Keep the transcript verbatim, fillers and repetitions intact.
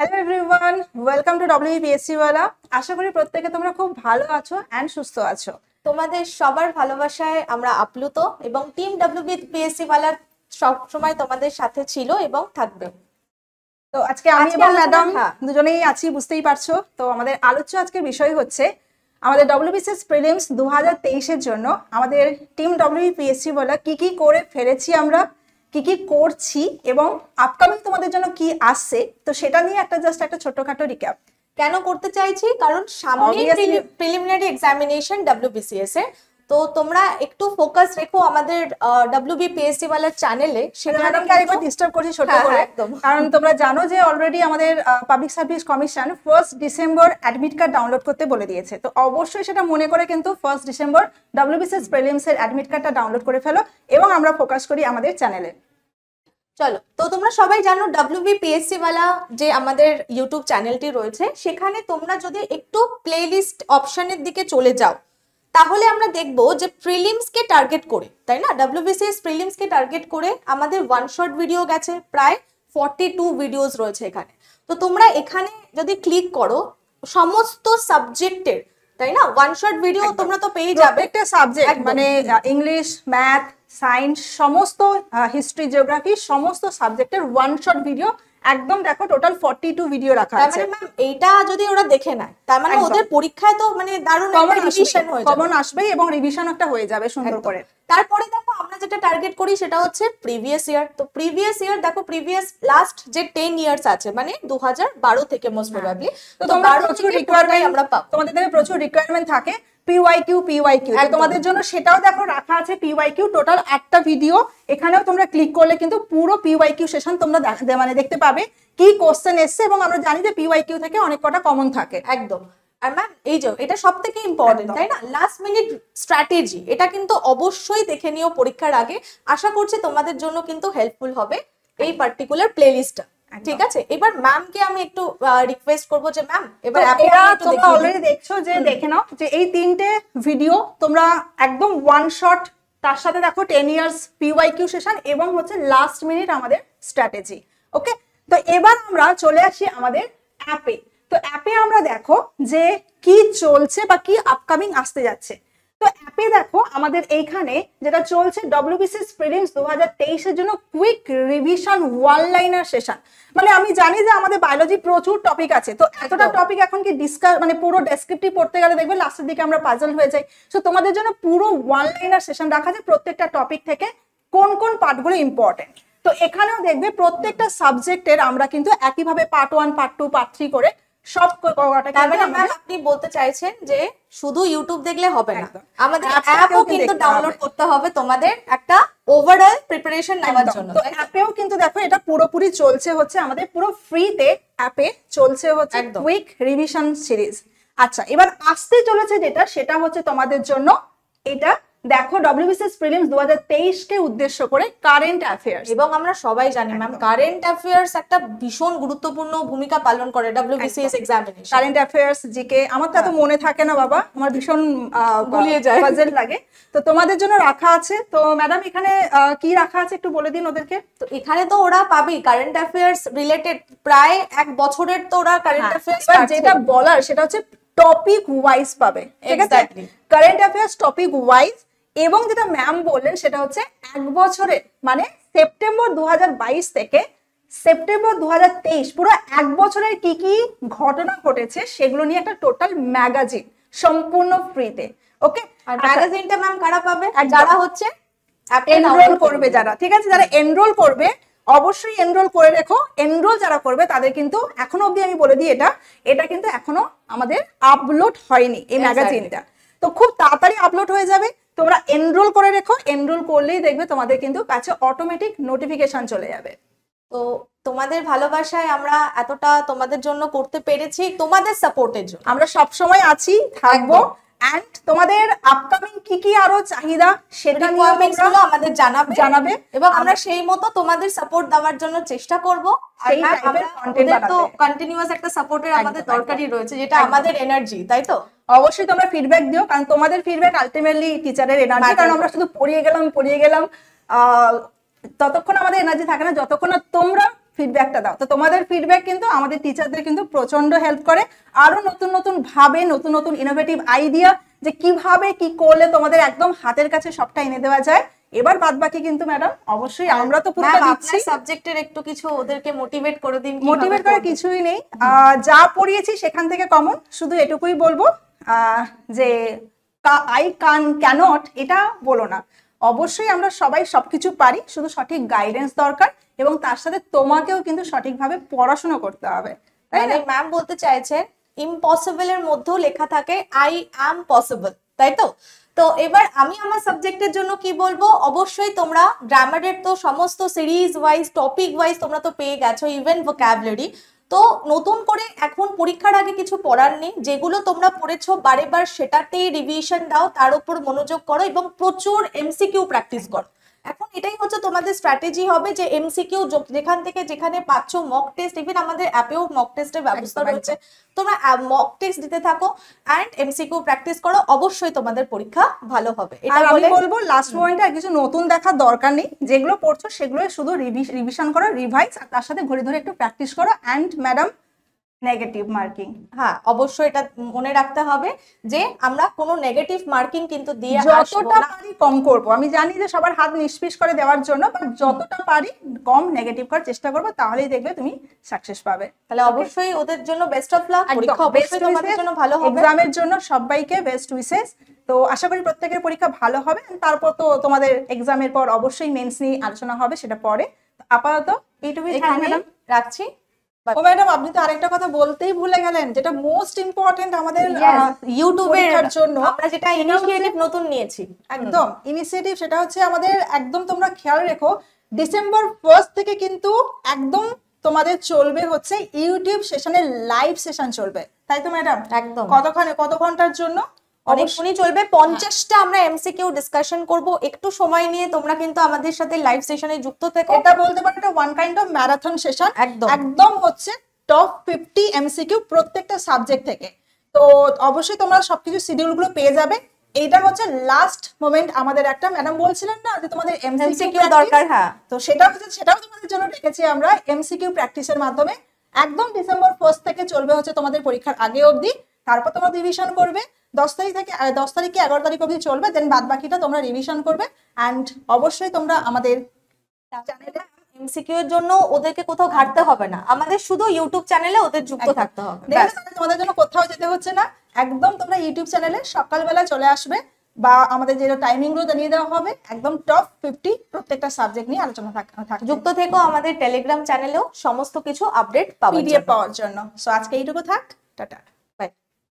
Hello everyone, welcome to WBPSC वाला। आशा करी प्रत्येके তোমরা খুব ভালো আছো এন্ড সুস্থ আছো। তোমাদের সবার ভালোবাসায় আমরা আপ্লুত এবং টিম ডব্লিউবিপিএসসি वाला সব সময় তোমাদের সাথে ছিল এবং থাকবে। তো আজকে আমি এবং ম্যাডাম দুজনেই আছি, বুঝতেই পারছো। তো আমাদের আলোচ্য আজকের বিষয় হচ্ছে আমাদের ডব্লিউবিসিএস প্রিলিমস দুই হাজার তেইশ এর জন্য আমাদের টিম ডব্লিউবিপিএসসি वाला কি কি করে ফেলেছি, আমরা কি কি করছি এবং আপকামিং তোমাদের জন্য কি আসছে, তো সেটা নিয়ে একটা জাস্ট একটা ছোটখাটো রিক্যাপ কেন করতে চাইছি, কারণ সামনে প্রিলিমিনারি এক্সামিনেশন ডব্লিউবিসিএস এর। তো তোমরা একটু ফোকাস রেখো আমাদের ডব্লিউবিপিএসসি वाला চ্যানেলে। সেখানে আরেকবার ডিস্টার্ব করছি ছোট করে, কারণ তোমরা জানো যে অলরেডি আমাদের public service commission first December admit card download করতে বলে দিয়েছে। তো অবশ্যই সেটা মনে করে কিন্তু ফার্স্ট ডিসেম্বর ডব্লিউবিসিএস প্রিলিমস এর অ্যাডমিট কার্ডটা ডাউনলোড করে ফেলো এবং আমরা ফোকাস করি আমাদের চ্যানেলে। চলো, তো তোমরা সবাই জানো ডব্লিউবিপিএসসি वाला যে আমাদের ইউটিউব চ্যানেলটি রয়েছে, সেখানে তোমরা যদি একটু প্লেলিস্ট অপশনের দিকে চলে যাও তাহলে আমরা দেখবো যে প্রিলিমস কে টার্গেট করে, তাই না, ডব্লিউবিসিএস প্রিলিমস কে টার্গেট করে আমাদের ওয়ান শট ভিডিও গেছে, প্রায় ফর্টি টু ভিডিওস রয়েছে এখানে। তো তোমরা এখানে যদি ক্লিক করো সমস্ত সাবজেক্টের, তাই না, ওয়ান শট ভিডিও তোমরা তো পেয়ে যাবে। একটা সাবজেক্ট মানে ইংলিশ, ম্যাথ, সায়েন্স, সমস্ত হিস্ট্রি, জিওগ্রাফি, সমস্ত সাবজেক্টের ওয়ান শট ভিডিও একদম দেখো টোটাল ফর্টি টু ভিডিও রাখা আছে। তার মানে ম্যাম এইটা যদি ওরা দেখে না তার মানে ওদের পরীক্ষায় তো মানে দারুণ রিভিশন হয়ে যাবে, কমন আসবে এবং রিভিশন একটা হয়ে যাবে সুন্দর করে। তারপরে দেখো আমরা যেটা টার্গেট করি সেটা হচ্ছে প্রিভিয়াস ইয়ার। তো প্রিভিয়াস ইয়ার দেখো, প্রিভিয়াস লাস্ট যে টেন ইয়ার্স আছে মানে দুই হাজার বারো থেকে মোস্ট প্রবাবলি। তো তোমাদের প্রচুর রিকোয়ারমেন্ট আমরা পাবো, তোমাদের থেকে প্রচুর রিকোয়ারমেন্ট থাকে পিওয়াইকিউ পিওয়াইকিউ তোমাদের জন্য, সেটাও দেখো রাখা আছে পিওয়াইকিউ টোটাল আটটা ভিডিও। এখানেও তোমরা ক্লিক করলে কিন্তু পুরো পিওয়াইকিউ সেশন তোমরা মানে দেখতে পাবে কি কোশ্চেন এসছে, এবং আমরা জানি যে পিওয়াইকিউ থেকে অনেক কটা কমন থাকে একদম। আর ম্যাম এই যে এটা সবথেকে ইম্পর্টেন্ট, তাই না, লাস্ট মিনিট স্ট্র্যাটেজি, এটা কিন্তু অবশ্যই দেখে নিও পরীক্ষার আগে। আশা করছি তোমাদের জন্য কিন্তু হেল্পফুল হবে এই পার্টিকুলার প্লেলিস্টটা, ঠিক আছে। এবার ম্যামকে আমি একটু রিকোয়েস্ট করব যে ম্যাম এবার আপনারা তোমরা অলরেডি দেখছো যে দেখে নাও যে এই তিনটে ভিডিও তোমরা একদম ওয়ান শট, তার সাথে দেখো টেন ইয়ার্স পিওয়াইকিউ সেশন এবং হচ্ছে লাস্ট মিনিট আমাদের স্ট্র্যাটেজি। ওকে, তো এবার আমরা চলে আসি আমাদের অ্যাপে। তো অ্যাপে আমরা দেখো যে কি চলছে বা কি আপকামিং আসতে যাচ্ছে। তো অ্যাপে দেখো আমাদের এইখানে যেটা চলছে ডব্লিউবিসিএস প্রিলিমস দুই হাজার তেইশ এর জন্য quick revision one liner session. মানে আমি জানি যে আমাদের বায়োলজি প্রচুর টপিক আছে, তো এতটা টপিক এখন কি ডিসকাস মানে পুরো ডেসক্রিপটিভ পড়তে গেলে দেখবে লাস্টের দিকে আমরা পাজল হয়ে যাই। সো তোমাদের জন্য পুরো ওয়ান লাইনার সেশন রাখা আছে প্রত্যেকটা টপিক থেকে কোন কোন পার্টগুলো ইম্পর্টেন্ট। তো এখানেও দেখবে প্রত্যেকটা সাবজেক্টের আমরা কিন্তু একইভাবে part one, part two, part three করে সব কভারটা। তাহলে ম্যাম আপনি বলতে চাইছেন যে শুধু ইউটিউব দেখলে হবে না, আমাদের অ্যাপও কিন্তু ডাউনলোড করতে হবে তোমাদের একটা ওভারঅল প্রিপারেশন নেওয়ার জন্য। অ্যাপেও কিন্তু দেখো এটা পুরোপুরি চলছে হচ্ছে আমাদের পুরো ফ্রিতে অ্যাপে চলছে হচ্ছে কুইক রিভিশন সিরিজ। আচ্ছা, এবার আসতে চলেছে যেটা সেটা হচ্ছে তোমাদের জন্য এটা দেখো ডব্লিউবিসিএস প্রিলিমস দুই হাজার তেইশ কে উদ্দেশ্য করে কারেন্ট অ্যাফেয়ার্স। এবং আমরা সবাই জানি ম্যাম কারেন্ট অ্যাফেয়ার্স একটা ভীষণ গুরুত্বপূর্ণ ভূমিকা পালন করে WBCS examination. Current affairs GK আমার তো এত মনে থাকে না বাবা, আমার ভীষণ গুলিয়ে যায়, পাজল লাগে। তো তোমাদের জন্য রাখা আছে। তো ম্যাডাম এখানে কি রাখা আছে একটু বলে দিন ওদেরকে। তো এখানে তো ওরা পাবে কারেন্ট অ্যাফেয়ার্স রিলেটেড প্রায় এক বছরের, তো ওরা কারেন্ট অ্যাফেয়ার্স যেটা বলার সেটা হচ্ছে টপিক ওয়াইজ পাবে, ঠিক আছে, কারেন্ট অ্যাফেয়ার্স টপিক ওয়াইজ। এবং যেটা ম্যাম বললেন সেটা হচ্ছে এক বছরে মানে সেপ্টেম্বর দুই হাজার বাইশ থেকে সেপ্টেম্বর দুই হাজার তেইশ পুরো এক বছরের কি কি ঘটনা ঘটেছে সেগুলো নিয়ে একটা টোটাল ম্যাগাজিন সম্পূর্ণ ফ্রিতে। ওকে, আর ম্যাগাজিনটা ম্যাম কারা পাবে, যারা হচ্ছে এনরোল করবে, যারা, ঠিক আছে, যারা এনরোল করবে অবশ্যই এনরোল করে রেখো। এনরোল যারা করবে তাদের কিন্তু এখনো অবধি আমি বলে দিই এটা এটা কিন্তু এখনো আমাদের আপলোড হয়নি এই ম্যাগাজিনটা, তো খুব তাড়াতাড়ি আপলোড হয়ে যাবে। তোমরা এনরোল করে রেখো, এনরোল করলেই দেখবে তোমাদের কিন্তু কাছে অটোমেটিক নোটিফিকেশন চলে যাবে। তো তোমাদের ভালোবাসায় আমরা এতটা তোমাদের জন্য করতে পেরেছি, তোমাদের সাপোর্টের জন্য আমরা সব সময় আছি, থাকবো। এন্ড তোমাদের আপকামিং কি কি আরো চাহিদা সেটা নিয়ে আমাদের জানাবে জানাবে এবং আমরা সেই মতো তোমাদের সাপোর্ট দেওয়ার জন্য চেষ্টা করব। আর তো কন্টিনিউয়াস একটা সাপোর্টের আমাদের দরকারই রয়েছে, যেটা আমাদের এনার্জি, তাই তো। অবশ্যই তোমরা ফিডব্যাক দিও, কারণ তোমাদের ফিডব্যাক আলটিমেটলি টিচারের এনার্জি। কারণ আমরা শুধু পড়িয়ে গেলাম পড়িয়ে গেলাম ততক্ষণ আমাদের এনার্জি থাকে না যতক্ষণ না তোমরা ফিডব্যাকটা দাও। তো তোমাদের ফিডব্যাক কিন্তু আমাদের টিচারদের কিন্তু প্রচন্ড হেল্প করে আরো নতুন নতুন ভাবে নতুন নতুন ইনোভেটিভ আইডিয়া যে কিভাবে কি করলে তোমাদের একদম হাতের কাছে সবটা এনে দেওয়া যায়। এবার বাদবাকি কিন্তু ম্যাডাম অবশ্যই আমরা তো পুরো দিচ্ছি সাবজেক্টের একটু কিছু ওদেরকে মোটিভেট করে দিন। মোটিভেট করার কিছুই নেই, যা পড়িয়েছি সেখান থেকে কমন শুধু এটুকুই বলবো যে আই কান ক্যানট এটা বলো না। অবশ্যই আমরা সবাই সবকিছু পারি, শুধু সঠিক গাইডেন্স দরকার এবং তার সাথে তোমাকেও কিন্তু সঠিকভাবে পড়াশোনা করতে হবে। তাই না ম্যাম বলতে চাইছেন ইম্পসিবল এর মধ্যেও লেখা থাকে আই অ্যাম পসিবল, তাই তো? তো এবার আমি আমার সাবজেক্টের জন্য কি বলবো, অবশ্যই তোমরা গ্রামারের তো সমস্ত সিরিজ ওয়াইজ টপিক ওয়াইজ তোমরা তো পেয়ে গেছো, ইভেন ভোকাবুলারি। তো নতুন করে এখন পরীক্ষার আগে কিছু পড়ার নেই, যেগুলো তোমরা পড়েছো বারে বার সেটাতেই রিভিশন দাও, তার উপর মনোযোগ করো এবং প্রচুর এমসিকিউ প্র্যাকটিস করো। এখন এটাই হচ্ছে তোমাদের স্ট্র্যাটেজি হবে যে এমসিকিউ যেখান থেকে যেখানে পাচ্ছ মক টেস্ট, ইভেন আমাদের অ্যাপেও মক টেস্টের ব্যবস্থা রয়েছে, তোমরা মক টেস্ট দিতে থাকো এন্ড এমসিকিউ প্র্যাকটিস করো, অবশ্যই তোমাদের পরীক্ষা ভালো হবে। এটা আমি বলবো লাস্ট পয়েন্টে কিছু নতুন দেখার দরকার নেই, যেগুলো পড়ছো সেগুলো শুধু রিভিশন করো, রিভাইজ আর তার সাথে ঘড়ি ধরে একটু প্র্যাকটিস করো। এন্ড ম্যাডাম নেগেটিভ মার্কিং, হ্যাঁ অবশ্যই এটা মনে রাখতে হবে যে আমরা কোনো নেগেটিভ মার্কিং কিন্তু দিয়ে যতটা পারি কম করব। আমি জানি যে সবার হাত নিষ্পিস করে দেওয়ার জন্য, বাট যতটা পারি কম নেগেটিভ করার চেষ্টা করব, তাহলেই দেখবে তুমি সাকসেস পাবে। তাহলে অবশ্যই ওদের জন্য বেস্ট অফ লাক, পরীক্ষা অবশ্যই তোমাদের জন্য ভালো হবে, এক্সামের জন্য সবাইকে বেস্ট উইশেস। তো আশা করি প্রত্যেকের পরীক্ষা ভালো হবে, তারপর তো তোমাদের এক্সামের পর অবশ্যই মেন্স নিয়ে আলোচনা হবে, সেটা পরে। আপাতত এইটুকুই রাখছি। ও ম্যাডাম আপনি তো আরেকটা কথা বলতেই ভুলে গেলেন, যেটা মোস্ট ইম্পর্টেন্ট আমাদের ইউটিউবে এর জন্য আমরা যেটা ইনিশিয়েটিভ নতুন নিয়েছি, একদম ইনিশিয়েটিভ, সেটা হচ্ছে আমাদের একদম তোমরা খেয়াল রেখো ডিসেম্বর ফার্স্ট থেকে কিন্তু একদম তোমাদের চলবে হচ্ছে ইউটিউব সেশনের লাইভ সেশন চলবে, তাই তো ম্যাডাম? একদম কতক্ষণে কত ঘন্টার জন্য অনেকক্ষণই চলবে, পঞ্চাশটা আমরা এমসিকিউ ডিসকাশন করব। একটু সময় নিয়ে তোমরা কিন্তু আমাদের সাথে লাইভ সেশনে যুক্ত থেকো। এটা বলতে পারো এটা one kind of marathon session, একদম একদম হচ্ছে টপ ফিফটি এমসিকিউ প্রত্যেকটা সাবজেক্ট থেকে। তো অবশ্যই তোমরা সবকিছু শিডিউল গুলো পেয়ে যাবে। এইটা হচ্ছে লাস্ট মোমেন্ট আমাদের একটা, ম্যাডাম বলছিলেন না যে তোমাদের এমসিকিউ দরকার, হ্যাঁ তো সেটা হচ্ছে সেটাও তোমাদের জন্য রেখেছি আমরা এমসিকিউ প্র্যাকটিসের মাধ্যমে। একদম ডিসেম্বর ফার্স্ট থেকে চলবে হচ্ছে তোমাদের পরীক্ষার আগে অবধি, তারপর তোমরা রিভিশন করবে দশ তারিখ থেকে দশ তারিখ থেকে এগারো তারিখ অবধি চলবে, দেন বাদ বাকিটা তোমরা রিভিশন করবে। অ্যান্ড অবশ্যই তোমরা আমাদের চ্যানেলে এমসিকিউ এর জন্য ওদেরকে কোথাও ঘাটতে হবে না, আমাদের শুধু ইউটিউব চ্যানেলে ওদের যুক্ত থাকতে হবে, তোমাদের জন্য কোথাও যেতে হচ্ছে না। একদম তোমরা ইউটিউব চ্যানেলে সকালবেলা চলে আসবে, বা আমাদের যেটা টাইমিং গুলো জানিয়ে দেওয়া হবে, একদম টপ ফিফটি প্রত্যেকটা সাবজেক্ট নিয়ে আলোচনা থাকবে। যুক্ত থেকে আমাদের টেলিগ্রাম চ্যানেলেও সমস্ত কিছু আপডেট পাবে পিডিএফ পাওয়ার জন্য। সো আজকে এইটুকু থাক, টাটা।